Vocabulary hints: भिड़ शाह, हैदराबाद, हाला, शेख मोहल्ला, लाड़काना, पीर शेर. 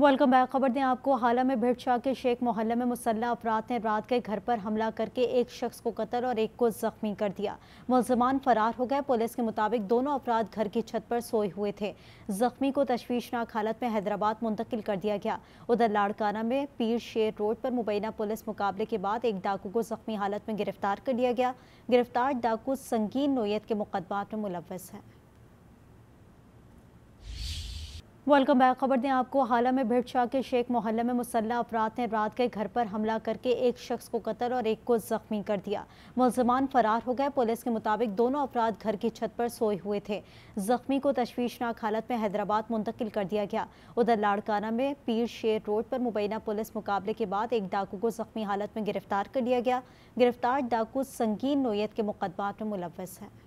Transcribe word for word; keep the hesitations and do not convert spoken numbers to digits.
Welcome back. खबर दें आपको, हाला में भिड़ शाह के शेख मोहल्ला में मुसल्ह अफराद ने रात के घर पर हमला करके एक शख्स को कत्ल और एक को जख्मी कर दिया। मुलजमान फरार हो गए। पुलिस के मुताबिक दोनों अफराद घर की छत पर सोए हुए थे। जख्मी को तशवीशनाक हालत में हैदराबाद मुंतकिल कर दिया गया। उधर लाड़काना में पीर शेर रोड पर मुबैना पुलिस मुकाबले के बाद एक डाकू को जख्मी हालत में गिरफ्तार कर लिया गया। गिरफ्तार डाकू संगीन नोयत के मुकदमात में मुलव्वस है। Welcome back. खबर दें आपको, हाला में भिड़ शाह के शेख मोहल्ला में मुसल्ह अफराद ने रात के घर पर हमला करके एक शख्स को कत्ल और एक को जख्मी कर दिया। मुलजमान फरार हो गए। पुलिस के मुताबिक दोनों अफराद घर की छत पर सोए हुए थे। जख्मी को तशवीशनाक हालत में हैदराबाद मुंतकिल कर दिया गया। उधर लाड़काना में पीर शेर रोड पर मुबैना पुलिस मुकाबले के बाद एक डाकू को जख्मी हालत में गिरफ्तार कर लिया गया। गिरफ्तार डाकू संगीन नोयत के मुकदमात में मुलव्वस है।